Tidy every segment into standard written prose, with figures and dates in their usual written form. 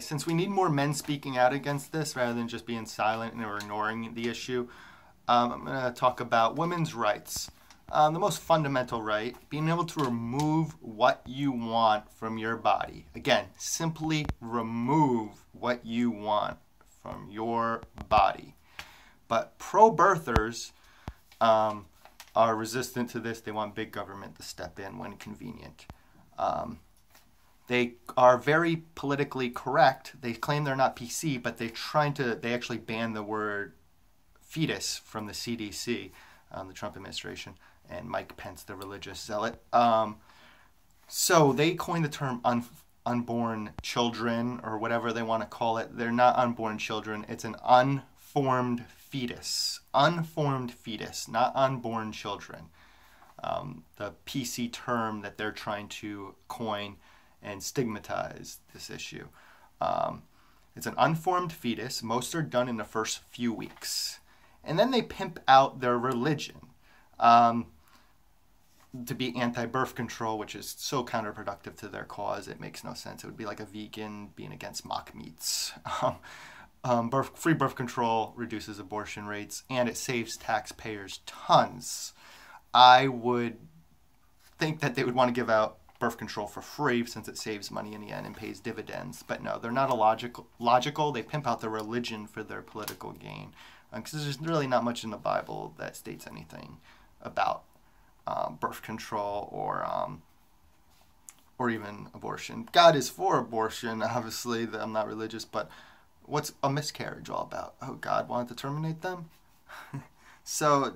Since we need more men speaking out against this rather than just being silent and ignoring the issue, I'm going to talk about women's rights. The most fundamental right, being able to remove what you want from your body. Again, simply remove what you want from your body. But pro-birthers are resistant to this. They want big government to step in when convenient. They are very politically correct. They claim they're not PC, but they actually banned the word fetus from the CDC, the Trump administration, and Mike Pence, the religious zealot. So they coined the term unborn children, or whatever they want to call it. They're not unborn children. It's an unformed fetus. Unformed fetus, not unborn children. The PC term that they're trying to coin and stigmatize this issue. It's an unformed fetus. Most are done in the first few weeks. And then they pimp out their religion to be anti-birth control, which is so counterproductive to their cause. It makes no sense. It would be like a vegan being against mock meats. Free birth control reduces abortion rates, and it saves taxpayers tons. I would think that they would want to give out birth control for free since it saves money in the end and pays dividends. But no, they're not logical. They pimp out their religion for their political gain because there's really not much in the Bible that states anything about birth control or even abortion. God is for abortion, obviously. I'm not religious, but what's a miscarriage all about? Oh, God wanted to terminate them? So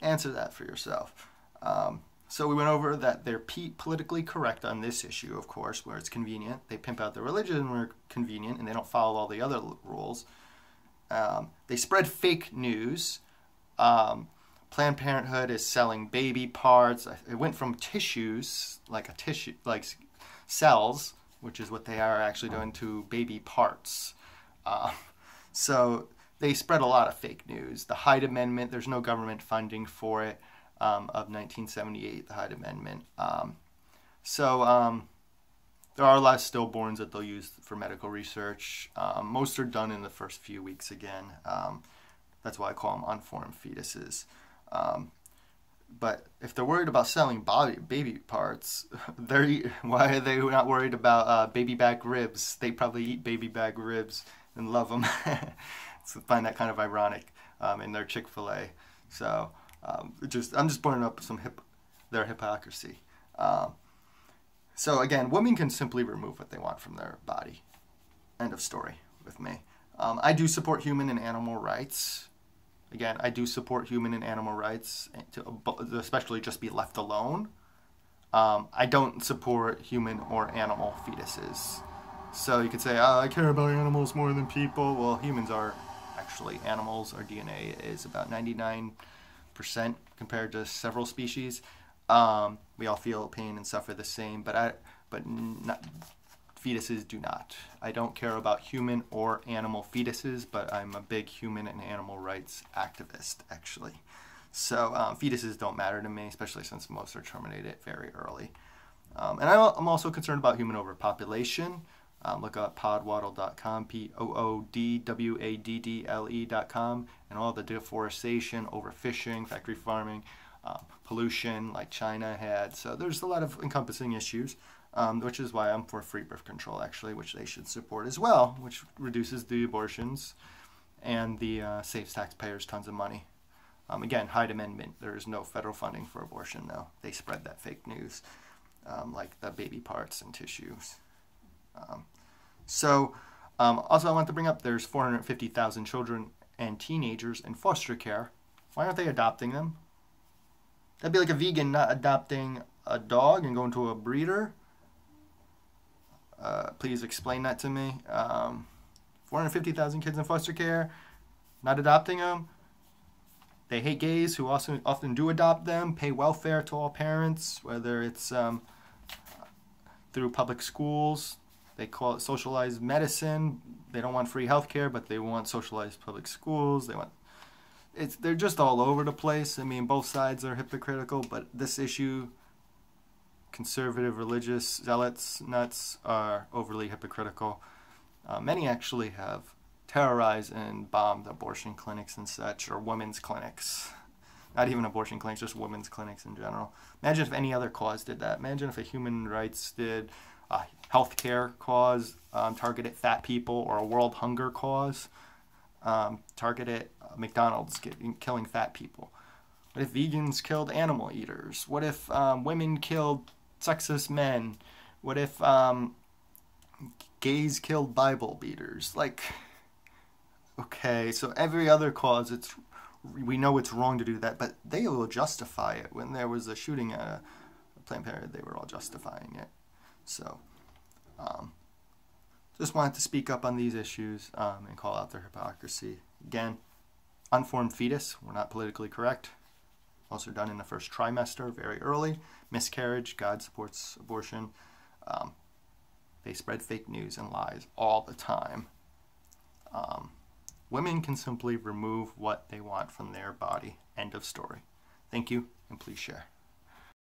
answer that for yourself. So we went over that they're politically correct on this issue, of course, where it's convenient. They pimp out their religion where convenient, and they don't follow all the other rules. They spread fake news. Planned Parenthood is selling baby parts. It went from tissues, like cells, which is what they are actually doing, to baby parts. So they spread a lot of fake news. The Hyde Amendment, there's no government funding for it. Of 1978, the Hyde Amendment. There are a lot of stillborns that they'll use for medical research. Most are done in the first few weeks again. That's why I call them unformed fetuses. But if they're worried about selling baby parts, why are they not worried about baby back ribs? They probably eat baby back ribs and love them. So I find that kind of ironic in their Chick-fil-A. So... I'm just pointing up some their hypocrisy. So again, women can simply remove what they want from their body. End of story with me. I do support human and animal rights. Again, I do support human and animal rights to especially just be left alone. I don't support human or animal fetuses. So you could say, oh, I care about animals more than people. Well, humans are actually animals. Our DNA is about 99% compared to several species. We all feel pain and suffer the same, but fetuses do not. I don't care about human or animal fetuses, but I'm a big human and animal rights activist, actually. So fetuses don't matter to me, especially since most are terminated very early. And I'm also concerned about human overpopulation. Look up podwaddle.com, podwaddle.com, and all the deforestation, overfishing, factory farming, pollution like China had. So there's a lot of encompassing issues, which is why I'm for free birth control, actually, which they should support as well, which reduces the abortions and saves taxpayers tons of money. Again, Hyde Amendment, there is no federal funding for abortion, though. They spread that fake news, like the baby parts and tissues. Also I want to bring up there's 450,000 children and teenagers in foster care. Why aren't they adopting them? That'd be like a vegan not adopting a dog and going to a breeder. Please explain that to me. 450,000 kids in foster care, not adopting them. They hate gays who also often do adopt them, pay welfare to all parents, whether it's through public schools. They call it socialized medicine. They don't want free healthcare, but they want socialized public schools. They're just all over the place. I mean, both sides are hypocritical, but this issue, conservative religious zealots nuts are overly hypocritical. Many actually have terrorized and bombed abortion clinics and such, or women's clinics. Not even abortion clinics, just women's clinics in general. Imagine if any other cause did that. Imagine if a human rights did, a healthcare cause targeted fat people, or a world hunger cause targeted McDonald's killing fat people. What if vegans killed animal eaters? What if women killed sexist men? What if gays killed Bible beaters? Like, okay, so every other cause, it's, we know it's wrong to do that, but they will justify it. When there was a shooting at a Planned Parenthood, they were all justifying it. So, just wanted to speak up on these issues and call out their hypocrisy. Again, unformed fetus, we're not politically correct. Also done in the first trimester, very early. Miscarriage, God supports abortion. They spread fake news and lies all the time. Women can simply remove what they want from their body. End of story. Thank you, and please share.